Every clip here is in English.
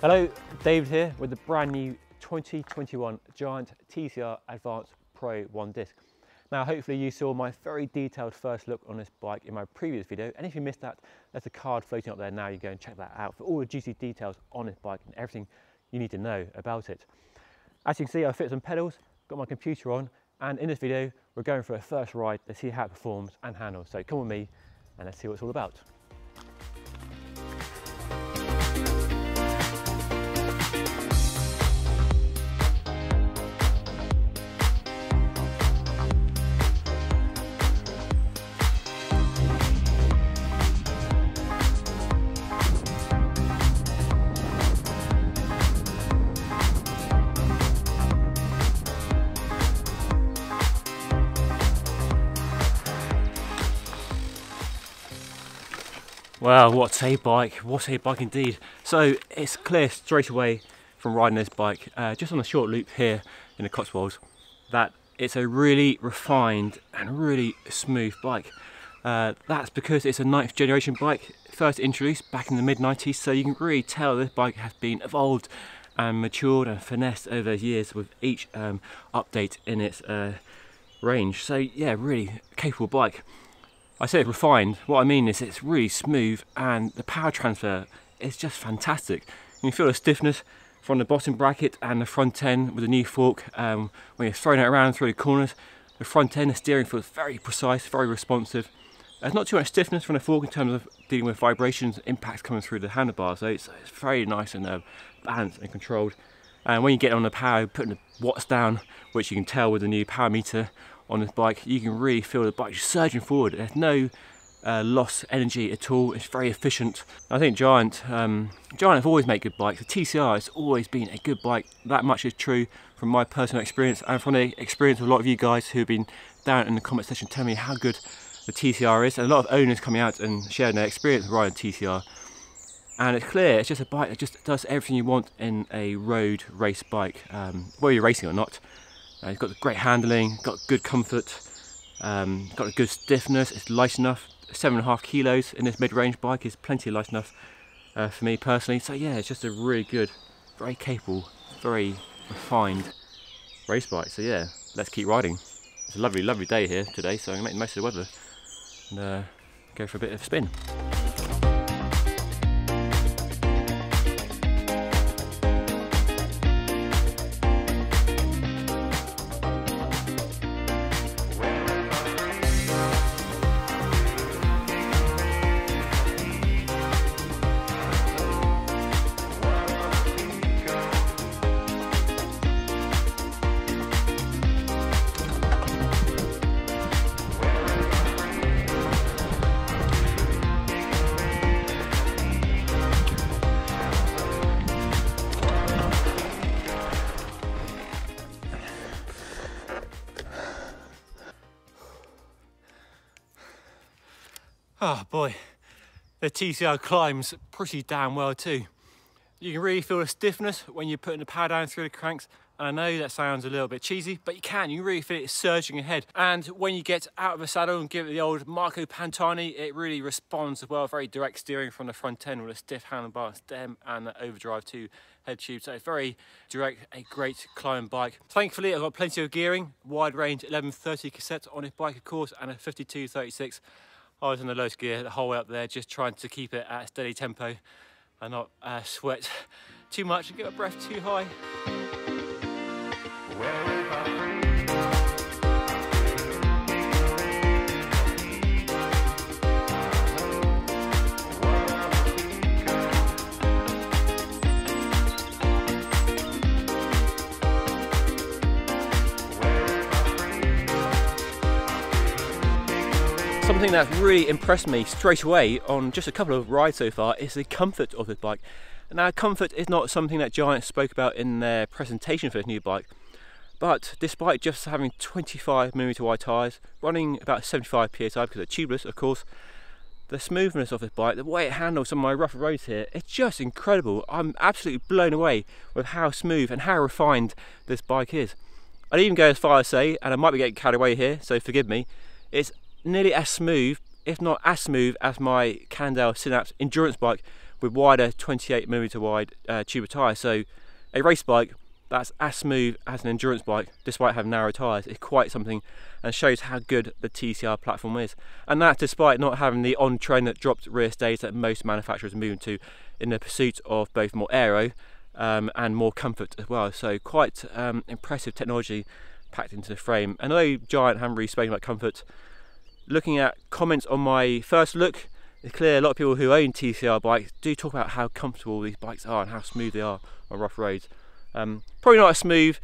Hello, David here with the brand new 2021 Giant TCR Advanced Pro 1 Disc. Now hopefully you saw my very detailed first look on this bike in my previous video, and if you missed that, there's a card floating up there now. You go and check that out for all the juicy details on this bike and everything you need to know about it. As you can see, I fit some pedals, got my computer on, and in this video we're going for a first ride to see how it performs and handles. So come with me and let's see what it's all about. Wow, what a bike indeed. So it's clear straight away from riding this bike, just on a short loop here in the Cotswolds, that it's a really refined and really smooth bike. That's because it's a 9th generation bike, first introduced back in the mid-90s, so you can really tell this bike has been evolved and matured and finessed over the years with each update in its range. So yeah, really capable bike. I say refined, what I mean is it's really smooth and the power transfer is just fantastic. You can feel the stiffness from the bottom bracket and the front end with the new fork. When you're throwing it around through the corners, the front end, the steering feels very precise, very responsive. There's not too much stiffness from the fork in terms of dealing with vibrations, impacts coming through the handlebar, so it's very nice and balanced and controlled. And when you get on the power, putting the watts down, which you can tell with the new power meter on this bike, you can really feel the bike surging forward. There's no lost energy at all. It's very efficient. I think Giant have always made good bikes. The TCR has always been a good bike. That much is true from my personal experience and from the experience of a lot of you guys who've been down in the comment section telling me how good the TCR is. And a lot of owners coming out and sharing their experience of riding TCR. And it's clear it's just a bike that just does everything you want in a road race bike, whether you're racing or not. It's got great handling, got good comfort, got a good stiffness. It's light enough. 7.5 kilos in this mid-range bike is plenty light enough for me personally. So yeah, it's just a really good, very capable, very refined race bike. So yeah, let's keep riding. It's a lovely, lovely day here today, so I'm going to make the most of the weather and go for a bit of a spin. Oh boy, the TCR climbs pretty damn well too. You can really feel the stiffness when you're putting the power down through the cranks. And I know that sounds a little bit cheesy, but you can really feel it surging ahead. And when you get out of the saddle and give it the old Marco Pantani, it really responds well. Very direct steering from the front end with a stiff handlebar stem and the overdrive to head tube. So it's very direct, a great climb bike. Thankfully, I've got plenty of gearing, wide range 1130 cassette on this bike, of course, and a 5236. I was in the lowest gear the whole way up there, just trying to keep it at a steady tempo and not sweat too much and get my breath too high. Something that's really impressed me straight away on just a couple of rides so far is the comfort of this bike. Now, comfort is not something that Giant spoke about in their presentation for this new bike, but despite just having 25mm wide tyres, running about 75 psi because they're tubeless, of course, the smoothness of this bike, the way it handles some of my rougher roads here, it's just incredible. I'm absolutely blown away with how smooth and how refined this bike is. I'd even go as far as say, and I might be getting carried away here, so forgive me, it's nearly as smooth if not as smooth as my Cannondale Synapse endurance bike with wider 28mm wide tuber tyres. So a race bike that's as smooth as an endurance bike despite having narrow tyres is quite something, and shows how good the TCR platform is. And that's despite not having the on-trend dropped rear stays that most manufacturers move to in the pursuit of both more aero and more comfort as well. So quite impressive technology packed into the frame. And although Giant haven't really spoken about comfort, looking at comments on my first look, it's clear a lot of people who own TCR bikes do talk about how comfortable these bikes are and how smooth they are on rough roads. Probably not as smooth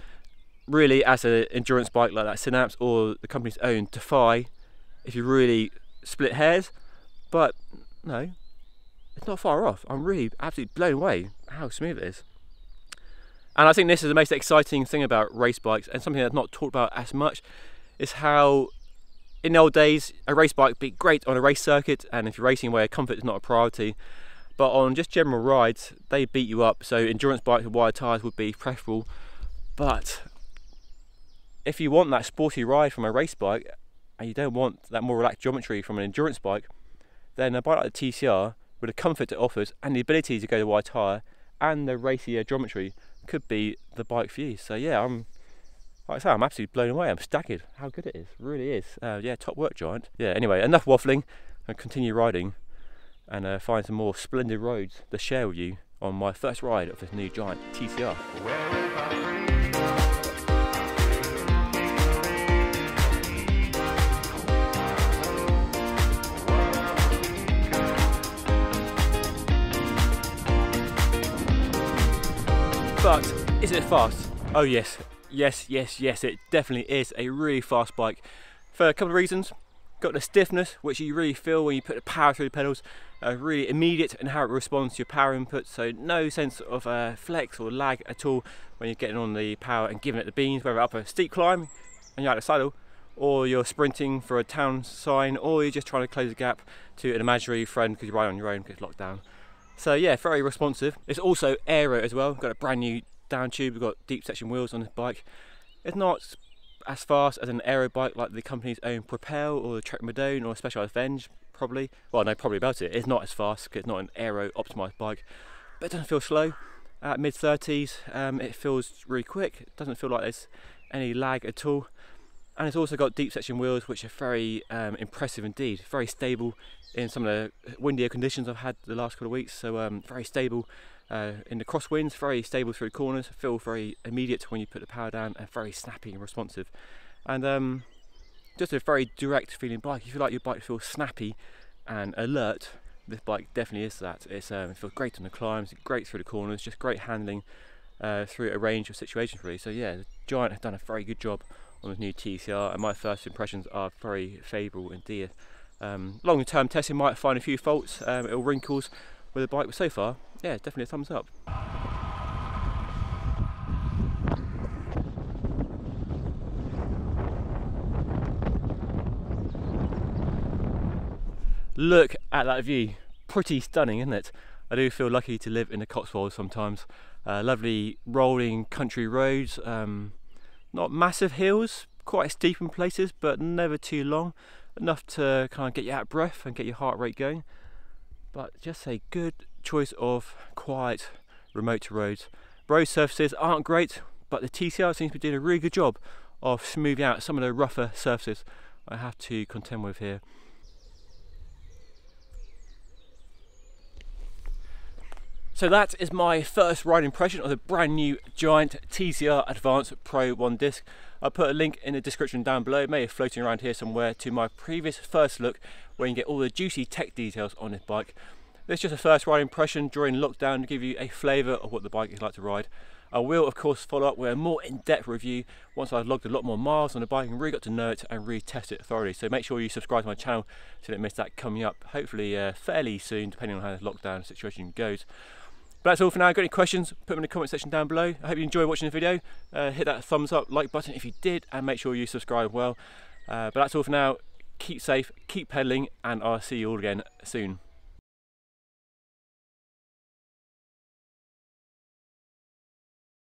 really as an endurance bike like that Synapse or the company's own Defy if you really split hairs, but no, it's not far off. I'm really absolutely blown away how smooth it is. And I think this is the most exciting thing about race bikes, and something that's not talked about as much, is how in the old days a race bike would be great on a race circuit, and if you're racing where comfort is not a priority, but on just general rides they beat you up. So endurance bikes with wide tyres would be preferable, but if you want that sporty ride from a race bike and you don't want that more relaxed geometry from an endurance bike, then a bike like the TCR, with the comfort it offers and the ability to go to wide tyre and the racier geometry, could be the bike for you. So yeah, like I say, I'm absolutely blown away. I'm staggered how good it is, really is. Yeah, top work, Giant. Yeah, anyway, enough waffling, and continue riding and find some more splendid roads to share with you on my first ride of this new Giant TCR. But is it fast? Oh yes, yes, yes, yes, it definitely is a really fast bike for a couple of reasons. Got the stiffness, which you really feel when you put the power through the pedals, really immediate in how it responds to your power input, so no sense of flex or lag at all when you're getting on the power and giving it the beans, whether up a steep climb and you're out of the saddle, or you're sprinting for a town sign, or you're just trying to close the gap to an imaginary friend because you're riding on your own because it's locked down. So yeah, very responsive. It's also aero as well. We've got a brand new down tube, we've got deep section wheels on this bike. It's not as fast as an aero bike like the company's own Propel or the Trek Madone or Specialized Venge, probably. Well, no, probably about it. It's not as fast because it's not an aero optimised bike, but it doesn't feel slow. At mid 30s, it feels really quick. It doesn't feel like there's any lag at all. And it's also got deep section wheels, which are very impressive indeed. Very stable in some of the windier conditions I've had the last couple of weeks. So very stable in the crosswinds, very stable through corners, feel very immediate when you put the power down, and very snappy and responsive. And just a very direct feeling bike. If you feel like your bike feels snappy and alert, this bike definitely is that. It feels great on the climbs, great through the corners, just great handling through a range of situations really. So yeah, the Giant has done a very good job on this new TCR, and my first impressions are very favourable indeed. Long term testing might find a few faults or wrinkles with the bike, but so far, yeah, definitely a thumbs up. Look at that view, pretty stunning, isn't it? I do feel lucky to live in the Cotswolds sometimes. Lovely rolling country roads, not massive hills, quite steep in places, but never too long, enough to kind of get you out of breath and get your heart rate going. But just a good choice of quiet, remote roads. Road surfaces aren't great, but the TCR seems to be doing a really good job of smoothing out some of the rougher surfaces I have to contend with here. So that is my first ride impression of the brand new Giant TCR Advanced Pro 1 Disc. I'll put a link in the description down below, maybe floating around here somewhere, to my previous first look where you can get all the juicy tech details on this bike. This is just a first ride impression during lockdown to give you a flavour of what the bike is like to ride. I will of course follow up with a more in-depth review once I've logged a lot more miles on the bike and really got to know it and really test it thoroughly. So make sure you subscribe to my channel so you don't miss that coming up, hopefully fairly soon, depending on how the lockdown situation goes. But that's all for now. Got any questions, put them in the comment section down below. I hope you enjoyed watching the video. Hit that thumbs up, like button if you did, and make sure you subscribe well. But that's all for now. Keep safe, keep pedaling, and I'll see you all again soon.